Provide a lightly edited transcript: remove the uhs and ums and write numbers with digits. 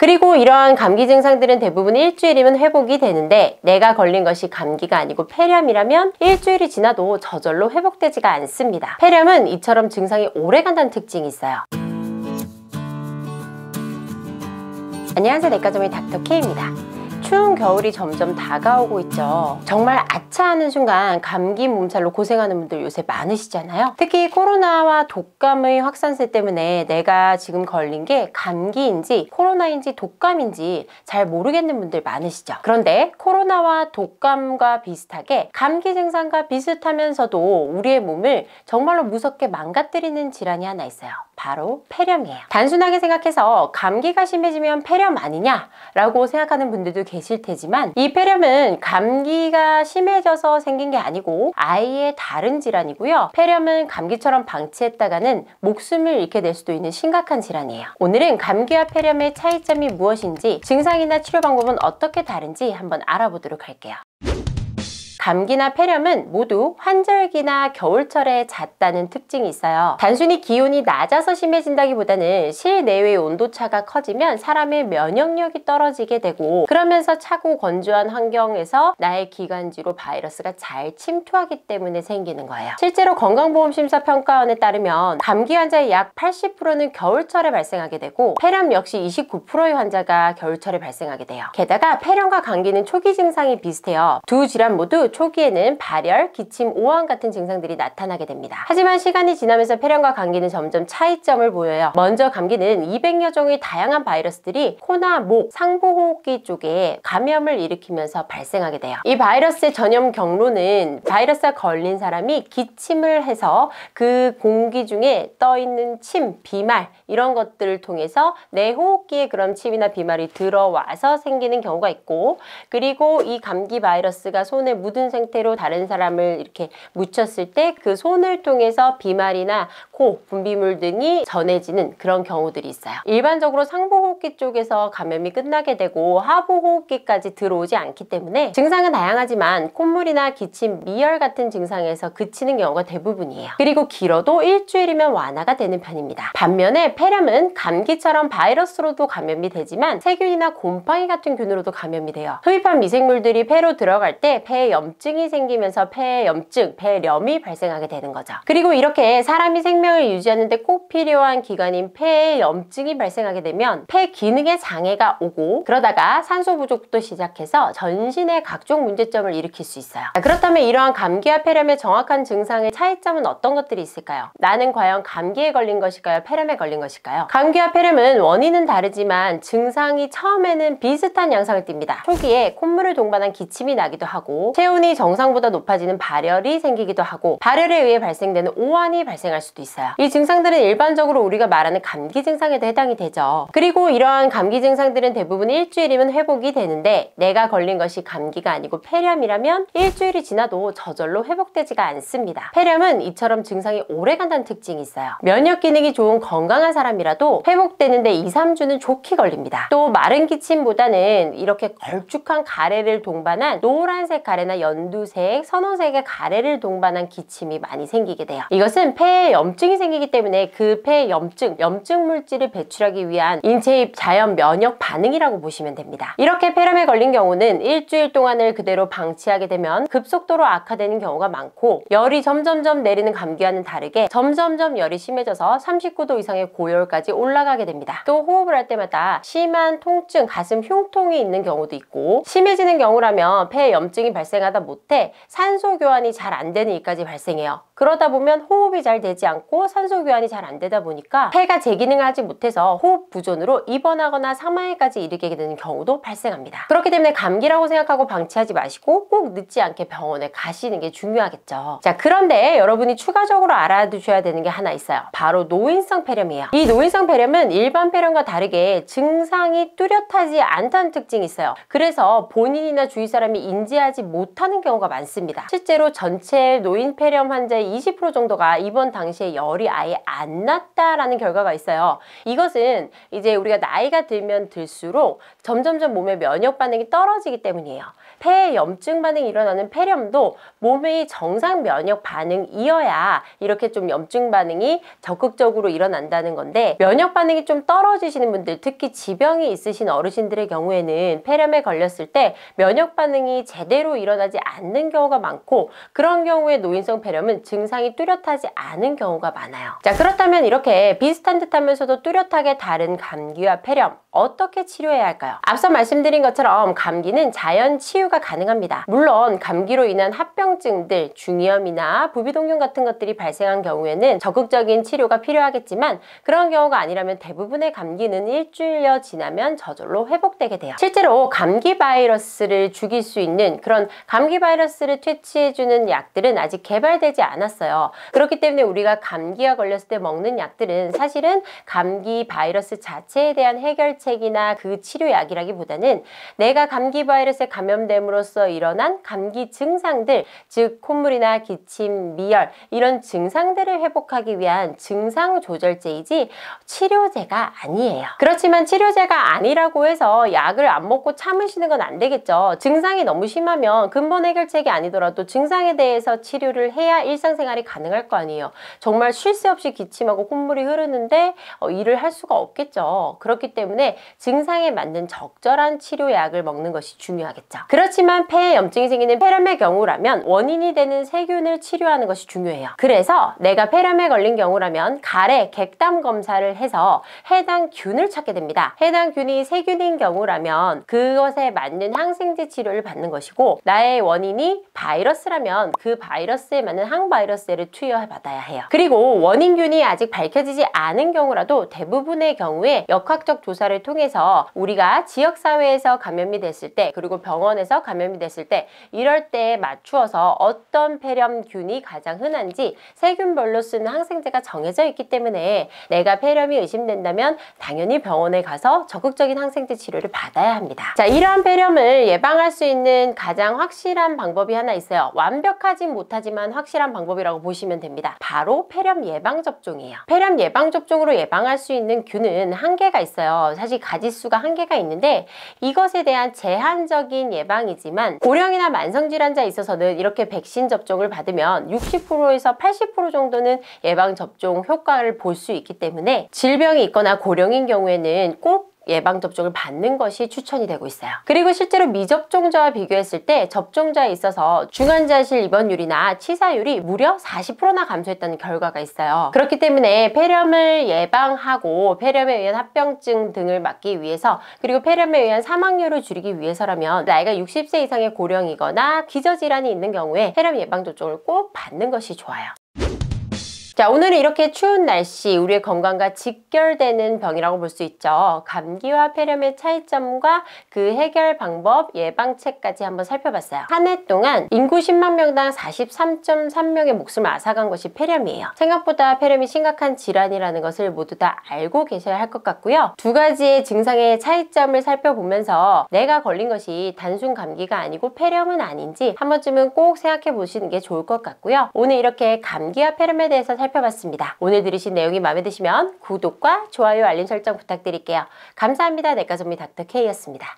그리고 이러한 감기 증상들은 대부분 일주일이면 회복이 되는데, 내가 걸린 것이 감기가 아니고 폐렴이라면 일주일이 지나도 저절로 회복되지가 않습니다. 폐렴은 이처럼 증상이 오래 간다는 특징이 있어요. 안녕하세요, 내과전문의 닥터K입니다. 추운 겨울이 점점 다가오고 있죠. 정말 아차하는 순간 감기 몸살로 고생하는 분들 요새 많으시잖아요. 특히 코로나와 독감의 확산세 때문에 내가 지금 걸린 게 감기인지 코로나인지 독감인지 잘 모르겠는 분들 많으시죠. 그런데 코로나와 독감과 비슷하게 감기 증상과 비슷하면서도 우리의 몸을 정말로 무섭게 망가뜨리는 질환이 하나 있어요. 바로 폐렴이에요. 단순하게 생각해서 감기가 심해지면 폐렴 아니냐 라고 생각하는 분들도 계실 테지만, 이 폐렴은 감기가 심해져서 생긴 게 아니고 아예 다른 질환이고요. 폐렴은 감기처럼 방치했다가는 목숨을 잃게 될 수도 있는 심각한 질환이에요. 오늘은 감기와 폐렴의 차이점이 무엇인지, 증상이나 치료 방법은 어떻게 다른지 한번 알아보도록 할게요. 감기나 폐렴은 모두 환절기나 겨울철에 잦다는 특징이 있어요. 단순히 기온이 낮아서 심해진다기보다는 실내외의 온도차가 커지면 사람의 면역력이 떨어지게 되고, 그러면서 차고 건조한 환경에서 나의 기관지로 바이러스가 잘 침투하기 때문에 생기는 거예요. 실제로 건강보험심사평가원에 따르면 감기 환자의 약 80%는 겨울철에 발생하게 되고, 폐렴 역시 29%의 환자가 겨울철에 발생하게 돼요. 게다가 폐렴과 감기는 초기 증상이 비슷해요. 두 질환 모두 초기에는 발열, 기침, 오한 같은 증상들이 나타나게 됩니다. 하지만 시간이 지나면서 폐렴과 감기는 점점 차이점을 보여요. 먼저 감기는 200여 종의 다양한 바이러스들이 코나 목, 상부호흡기 쪽에 감염을 일으키면서 발생하게 돼요. 이 바이러스의 전염 경로는 바이러스에 걸린 사람이 기침을 해서 그 공기 중에 떠있는 침, 비말 이런 것들을 통해서 내 호흡기에 그런 침이나 비말이 들어와서 생기는 경우가 있고, 그리고 이 감기 바이러스가 손에 묻은 상태로 다른 사람을 이렇게 묻혔을 때 그 손을 통해서 비말이나 코, 분비물 등이 전해지는 그런 경우들이 있어요. 일반적으로 상부호흡기 쪽에서 감염이 끝나게 되고 하부호흡기까지 들어오지 않기 때문에 증상은 다양하지만 콧물이나 기침, 미열 같은 증상에서 그치는 경우가 대부분이에요. 그리고 길어도 일주일이면 완화가 되는 편입니다. 반면에 폐렴은 감기처럼 바이러스로도 감염이 되지만 세균이나 곰팡이 같은 균으로도 감염이 돼요. 흡입한 미생물들이 폐로 들어갈 때 폐에 염증이 생기면서 폐염증, 폐렴이 발생하게 되는 거죠. 그리고 이렇게 사람이 생명을 유지하는 데 꼭 필요한 기관인 폐에 염증이 발생하게 되면 폐 기능에 장애가 오고, 그러다가 산소 부족도 시작해서 전신에 각종 문제점을 일으킬 수 있어요. 그렇다면 이러한 감기와 폐렴의 정확한 증상의 차이점은 어떤 것들이 있을까요? 나는 과연 감기에 걸린 것일까요? 폐렴에 걸린 것일까요? 감기와 폐렴은 원인은 다르지만 증상이 처음에는 비슷한 양상을 띱니다. 초기에 콧물을 동반한 기침이 나기도 하고, 체온이 정상보다 높아지는 발열이 생기기도 하고, 발열에 의해 발생되는 오한이 발생할 수도 있어요. 이 증상들은 일반적으로 우리가 말하는 감기 증상에도 해당이 되죠. 그리고 이러한 감기 증상들은 대부분 일주일이면 회복이 되는데, 내가 걸린 것이 감기가 아니고 폐렴이라면 일주일이 지나도 저절로 회복되지가 않습니다. 폐렴은 이처럼 증상이 오래 간다는 특징이 있어요. 면역 기능이 좋은 건강한 사람이라도 회복되는데 2, 3주는 좋게 걸립니다. 또 마른 기침보다는 이렇게 걸쭉한 가래를 동반한 노란색 가래 나 연두색, 선호색의 가래를 동반한 기침이 많이 생기게 돼요. 이것은 폐에 염증이 생기기 때문에 그 폐 염증 물질을 배출하기 위한 인체의 자연 면역 반응이라고 보시면 됩니다. 이렇게 폐렴에 걸린 경우는 일주일 동안을 그대로 방치하게 되면 급속도로 악화되는 경우가 많고, 열이 점점점 내리는 감기와는 다르게 점점점 열이 심해져서 39도 이상의 고열까지 올라가게 됩니다. 또 호흡을 할 때마다 심한 통증, 가슴 흉통이 있는 경우도 있고, 심해지는 경우라면 폐에 염증이 발생하다 못해 산소 교환이 잘 안 되는 일까지 발생해요. 그러다 보면 호흡이 잘 되지 않고 산소 교환이 잘 안 되다 보니까 폐가 재기능을 하지 못해서 호흡 부전으로 입원하거나 사망에까지 이르게 되는 경우도 발생합니다. 그렇기 때문에 감기라고 생각하고 방치하지 마시고 꼭 늦지 않게 병원에 가시는 게 중요하겠죠. 자, 그런데 여러분이 추가적으로 알아두셔야 되는 게 하나 있어요. 바로 노인성 폐렴이에요. 이 노인성 폐렴은 일반 폐렴과 다르게 증상이 뚜렷하지 않다는 특징이 있어요. 그래서 본인이나 주위 사람이 인지하지 못하는 경우가 많습니다. 실제로 전체 노인 폐렴 환자의 20% 정도가 입원 당시에 열이 아예 안 났다라는 결과가 있어요. 이것은 이제 우리가 나이가 들면 들수록 점점점 몸의 면역 반응이 떨어지기 때문이에요. 폐에 염증 반응이 일어나는 폐렴도 몸의 정상 면역 반응이어야 이렇게 좀 염증 반응이 적극적으로 일어난다는 건데, 면역 반응이 좀 떨어지시는 분들, 특히 지병이 있으신 어르신들의 경우에는 폐렴에 걸렸을 때 면역 반응이 제대로 일어나지 않는 경우가 많고, 그런 경우에 노인성 폐렴은 증상이 뚜렷하지 않은 경우가 많아요. 자, 그렇다면 이렇게 비슷한 듯하면서도 뚜렷하게 다른 감기와 폐렴 어떻게 치료해야 할까요? 앞서 말씀드린 것처럼 감기는 자연 치유가 가능합니다. 물론 감기로 인한 합병증들, 중이염이나 부비동균 같은 것들이 발생한 경우에는 적극적인 치료가 필요하겠지만, 그런 경우가 아니라면 대부분의 감기는 일주일여 지나면 저절로 회복되게 돼요. 실제로 감기 바이러스를 죽일 수 있는 그런 감기 바이러스를 퇴치해주는 약들은 아직 개발되지 않았어요. 그렇기 때문에 우리가 감기가 걸렸을 때 먹는 약들은 사실은 감기 바이러스 자체에 대한 해결책이나 그 치료약이라기보다는 내가 감기 바이러스에 감염됨으로써 일어난 감기 증상들, 즉 콧물이나 기침, 미열 이런 증상들을 회복하기 위한 증상조절제이지 치료제가 아니에요. 그렇지만 치료제가 아니라고 해서 약을 안 먹고 참으시는 건 안 되겠죠. 증상이 너무 심하면 근본 해결책이 아니더라도 증상에 대해서 치료를 해야 일상생활이 가능할 거 아니에요. 정말 쉴 새 없이 기침하고 콧물이 흐르는데 일을 할 수가 없겠죠. 그렇기 때문에 증상에 맞는 적절한 치료약을 먹는 것이 중요하겠죠. 그렇지만 폐에 염증이 생기는 폐렴의 경우라면 원인이 되는 세균을 치료하는 것이 중요해요. 그래서 내가 폐렴에 걸린 경우라면 가래, 객담 검사를 해서 해당 균을 찾게 됩니다. 해당 균이 세균인 경우라면 그것에 맞는 항생제 치료를 받는 것이고, 나의 원인이 바이러스라면 그 바이러스에 맞는 항바이러스제를 투여받아야 해요. 그리고 원인균이 아직 밝혀지지 않은 경우라도 대부분의 경우에 역학적 조사를 통해서 우리가 지역사회에서 감염이 됐을 때, 그리고 병원에서 감염이 됐을 때 이럴 때에 맞추어서 어떤 폐렴균이 가장 흔한지 세균별로 쓰는 항생제가 정해져 있기 때문에 내가 폐렴이 의심된다면 당연히 병원에 가서 적극적인 항생제 치료를 받아야 합니다. 자, 이러한 폐렴을 예방할 수 있는 가장 확실한 방법이 하나 있어요. 완벽하진 못하지만 확실한 방법이라고 보시면 됩니다. 바로 폐렴 예방접종이에요. 폐렴 예방접종으로 예방할 수 있는 균은 한계가 있어요. 사실 가지수가 한계가 있는데, 이것에 대한 제한적인 예방이지만 고령이나 만성질환자에 있어서는 이렇게 백신 접종을 받으면 60%에서 80% 정도는 예방접종 효과를 볼 수 있기 때문에 질병이 있거나 고령인 경우에는 꼭 예방접종을 받는 것이 추천이 되고 있어요. 그리고 실제로 미접종자와 비교했을 때 접종자에 있어서 중환자실 입원율이나 치사율이 무려 40%나 감소했다는 결과가 있어요. 그렇기 때문에 폐렴을 예방하고 폐렴에 의한 합병증 등을 막기 위해서, 그리고 폐렴에 의한 사망률을 줄이기 위해서라면 나이가 60세 이상의 고령이거나 기저질환이 있는 경우에 폐렴 예방접종을 꼭 받는 것이 좋아요. 자, 오늘은 이렇게 추운 날씨, 우리의 건강과 직결되는 병이라고 볼 수 있죠. 감기와 폐렴의 차이점과 그 해결 방법, 예방책까지 한번 살펴봤어요. 한 해 동안 인구 10만 명당 43.3명의 목숨을 앗아간 것이 폐렴이에요. 생각보다 폐렴이 심각한 질환이라는 것을 모두 다 알고 계셔야 할 것 같고요. 두 가지의 증상의 차이점을 살펴보면서 내가 걸린 것이 단순 감기가 아니고 폐렴은 아닌지 한 번쯤은 꼭 생각해 보시는 게 좋을 것 같고요. 오늘 이렇게 감기와 폐렴에 대해서 살펴봤습니다. 오늘 들으신 내용이 마음에 드시면 구독과 좋아요, 알림 설정 부탁드릴게요. 감사합니다. 내과전문 닥터 K였습니다.